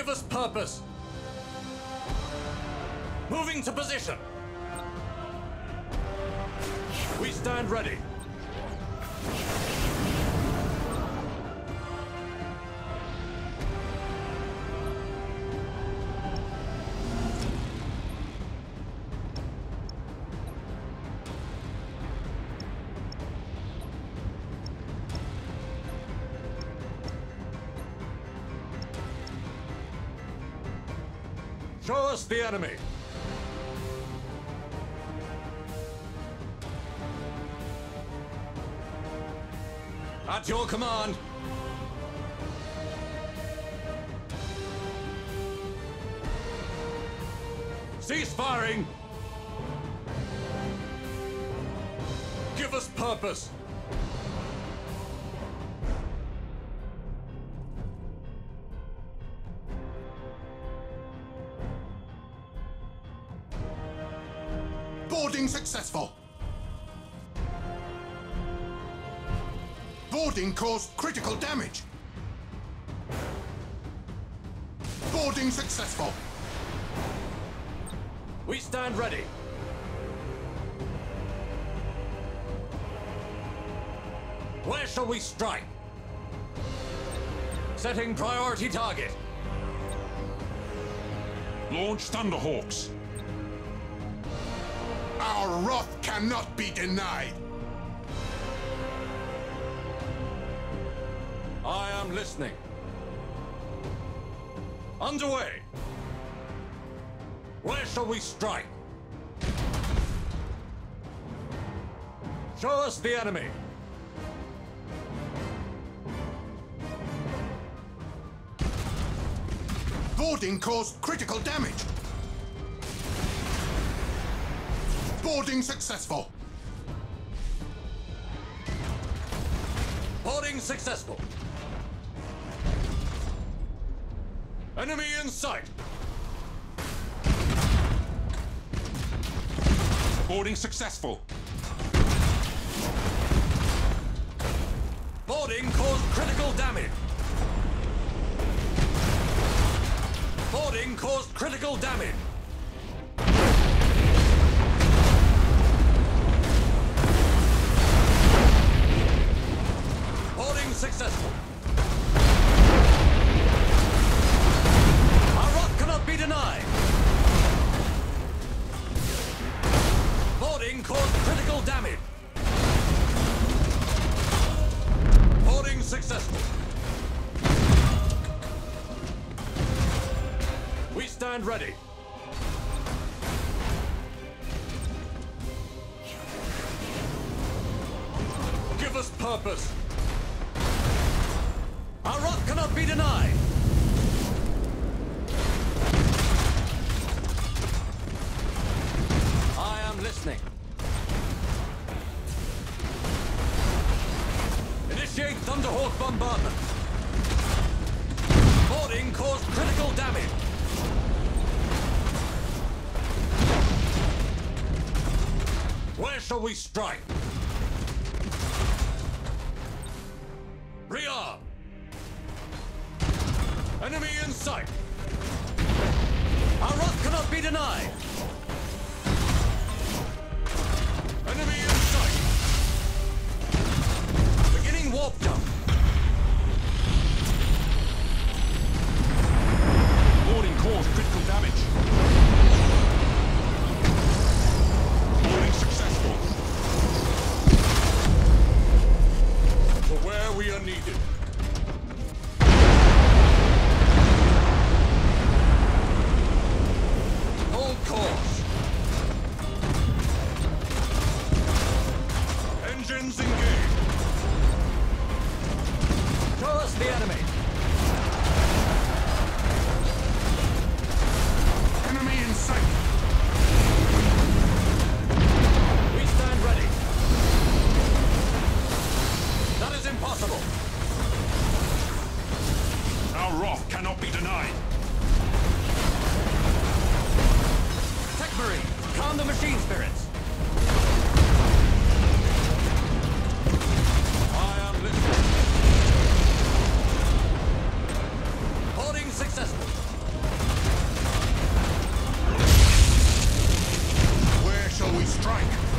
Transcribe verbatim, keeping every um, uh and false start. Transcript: give us purpose. Moving to position. We stand ready. Show us the enemy. At your command. Cease firing. Give us purpose. Boarding successful. Boarding caused critical damage. Boarding successful. We stand ready. Where shall we strike? Setting priority target. Launch Thunderhawks. Our wrath cannot be denied. I am listening. Underway. Where shall we strike? Show us the enemy. Boarding caused critical damage. Boarding successful. Boarding successful. Enemy in sight! Boarding successful! Boarding caused critical damage! Boarding caused critical damage! Boarding successful! Caused critical damage. Boarding successful. We stand ready. Give us purpose. Our rock cannot be denied. I am listening. Initiate Thunderhawk bombardment. Boarding caused critical damage. Where shall we strike? Rearm. Enemy in sight. Our wrath cannot be denied. Enemy in sight. Warp jump. Boarding caused critical damage. Boarding successful. For where we are needed. Hold course. Engines engaged. Show us the enemy! Enemy in sight! We stand ready! That is impossible! Our wrath cannot be denied! Tech Marine, calm the machine spirits! I am listening! Successful. strike.